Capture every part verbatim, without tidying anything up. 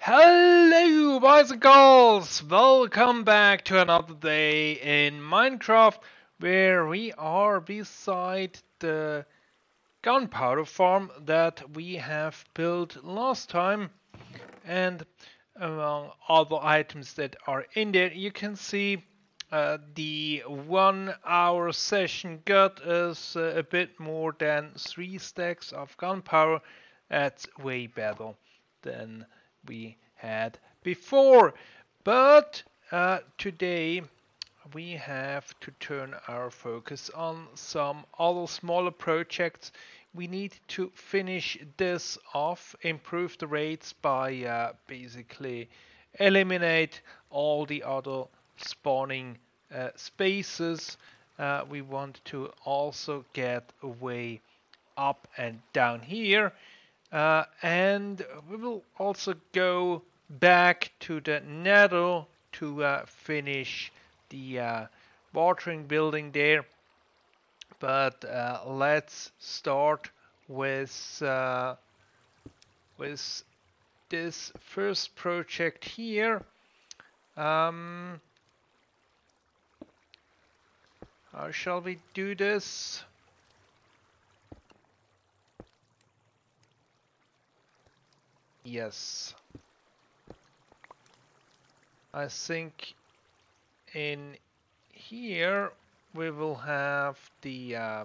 Hello boys and girls, welcome back to another day in Minecraft, where we are beside the gunpowder farm that we have built last time. And among other items that are in there, you can see uh, the one hour session got us uh, a bit more than three stacks of gunpowder. That's way better than we had before, but uh, today we have to turn our focus on some other smaller projects. We need to finish this off, improve the rates by uh, basically eliminate all the other spawning uh, spaces. Uh, we want to also get away up and down here. Uh, and we will also go back to the Nether to uh, finish the uh, watering building there. But uh, let's start with uh, with this first project here. Um, how shall we do this? Yes, I think in here we will have the uh,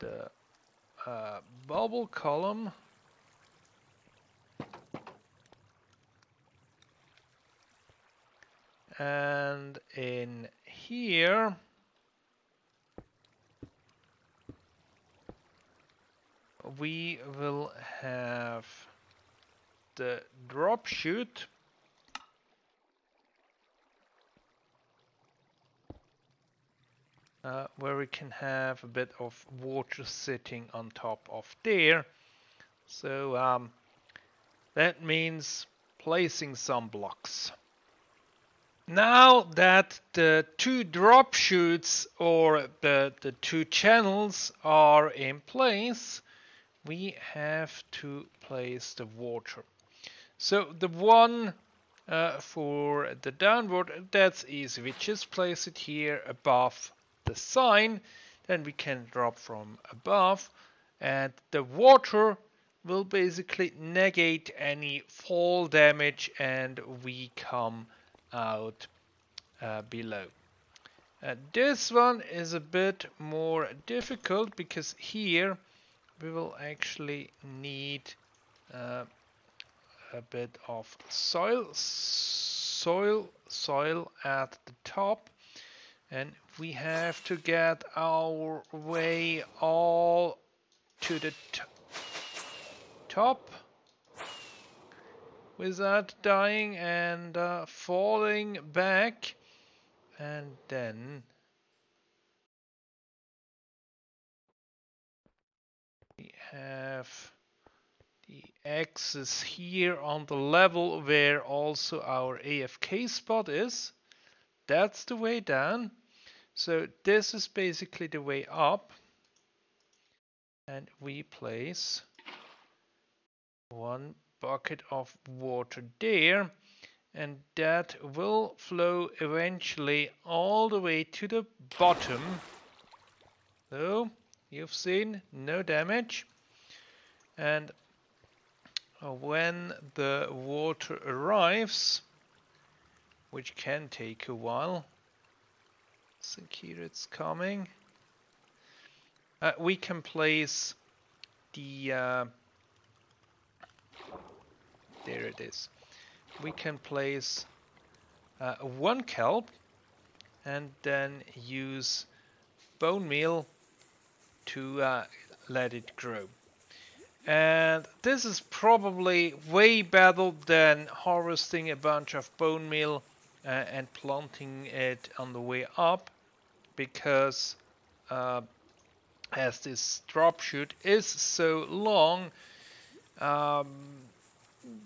the uh, bubble column, and in here we will have the drop chute, uh, where we can have a bit of water sitting on top of there. So um, that means placing some blocks. Now that the two drop chutes, or the, the two channels, are in place, we have to place the water. So the one uh, for the downward, that's easy. We just place it here above the sign, then we can drop from above, and the water will basically negate any fall damage, and we come out uh, below. Uh, this one is a bit more difficult, because here we will actually need uh, a bit of soil, soil, soil at the top, and we have to get our way all to the t top without dying and uh, falling back, and then we have the axis here on the level where also our A F K spot is. That's the way down. So this is basically the way up. And we place one bucket of water there. And that will flow eventually all the way to the bottom. So you've seen no damage. And when the water arrives, which can take a while, I think here it's coming, uh, we can place the uh, there it is we can place uh, one kelp, and then use bone meal to uh, let it grow. And this is probably way better than harvesting a bunch of bone meal uh, and planting it on the way up, because uh, as this drop shoot is so long, um,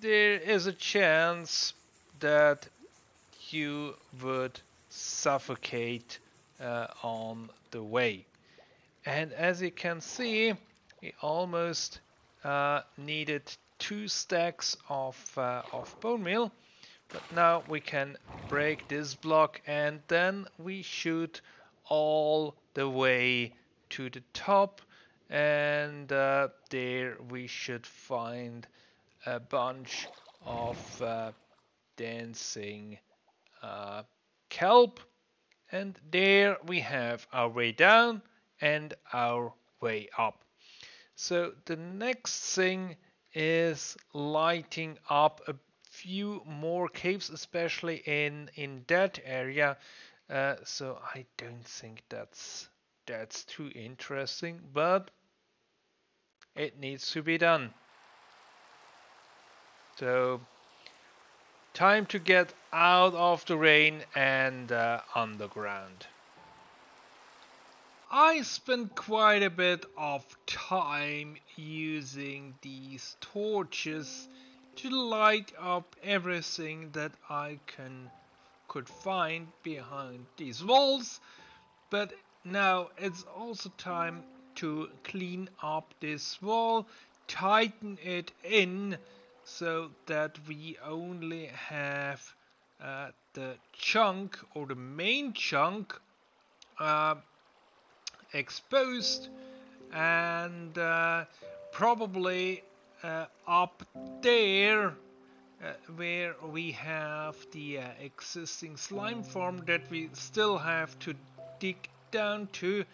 there is a chance that you would suffocate uh, on the way. And as you can see, we almost Uh, needed two stacks of, uh, of bone meal. But now we can break this block and then we shoot all the way to the top. And uh, there we should find a bunch of uh, dancing uh, kelp. And there we have our way down and our way up. So the next thing is lighting up a few more caves, especially in in that area. Uh, so I don't think that's that's too interesting, but it needs to be done. So time to get out of the rain and uh, underground. I spent quite a bit of time using these torches to light up everything that I can could find behind these walls, but now it's also time to clean up this wall, tighten it in so that we only have uh, the chunk or the main chunk uh, exposed, and uh, probably uh, up there uh, where we have the uh, existing slime farm that we still have to dig down to.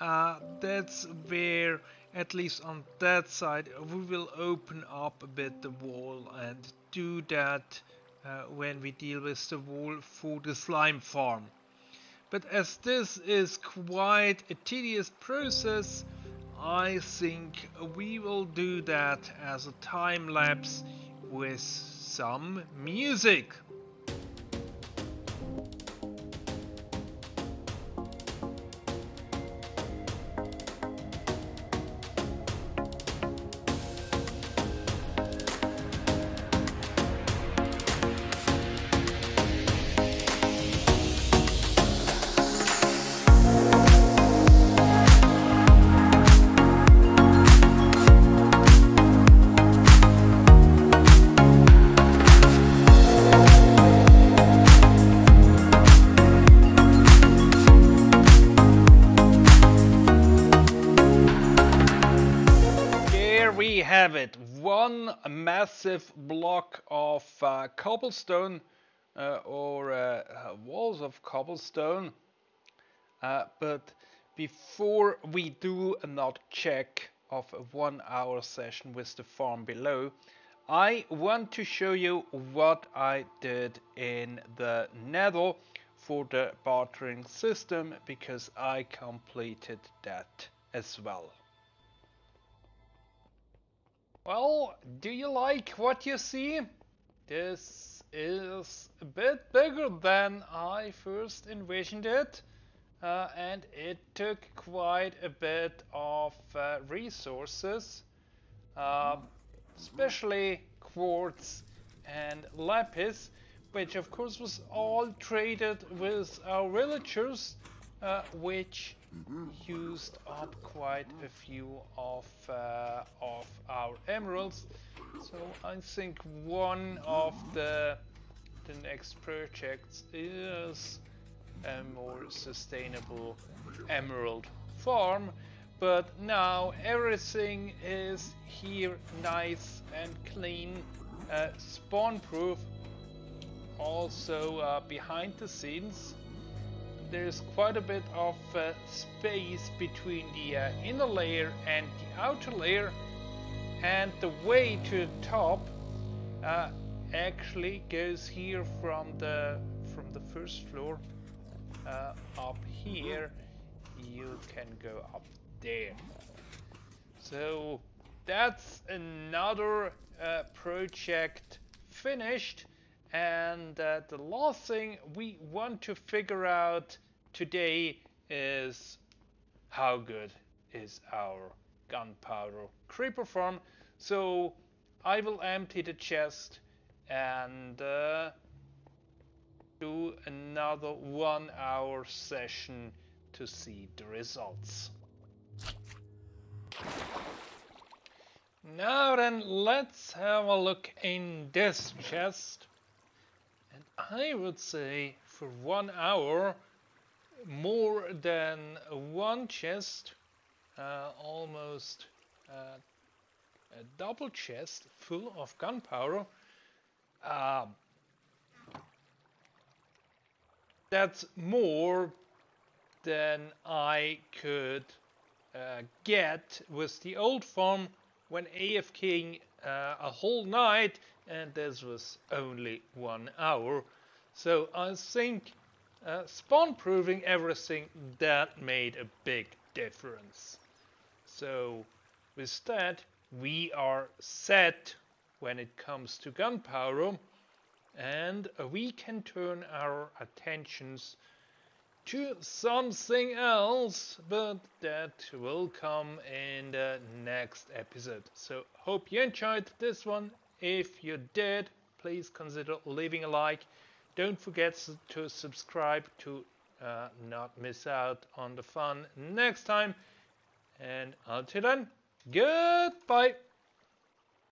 Uh, that's where, at least on that side, we will open up a bit the wall and do that uh, when we deal with the wall for the slime farm. But as this is quite a tedious process, I think we will do that as a time lapse with some music. Massive block of uh, cobblestone uh, or uh, walls of cobblestone, uh, but before we do another check of a one hour session with the farm below, I want to show you what I did in the Nether for the bartering system, because I completed that as well. Well, do you like what you see? This is a bit bigger than I first envisioned it, uh, and it took quite a bit of uh, resources, uh, especially quartz and lapis, which of course was all traded with our villagers, uh, which used up quite a few of uh, of our emeralds. So I think one of the the next projects is a more sustainable emerald farm. But now everything is here nice and clean, uh, spawn proof. Also uh, behind the scenes there's quite a bit of uh, space between the uh, inner layer and the outer layer, and the way to the top uh, actually goes here from the from the first floor uh, up here. You can go up there. So that's another uh, project finished. And uh, the last thing we want to figure out today is how good is our gunpowder creeper farm. So I will empty the chest and uh, do another one hour session to see the results. Now then, let's have a look in this chest. And I would say for one hour, more than one chest, uh, almost uh, a double chest full of gunpowder. Uh, that's more than I could uh, get with the old farm when AFKing uh, a whole night, and this was only one hour. So I think uh, spawn proofing everything, that made a big difference. So with that, we are set when it comes to gunpowder, and we can turn our attentions to something else, but that will come in the next episode. So hope you enjoyed this one. If you did, please consider leaving a like. Don't forget to subscribe to uh, not miss out on the fun next time, and until then, goodbye.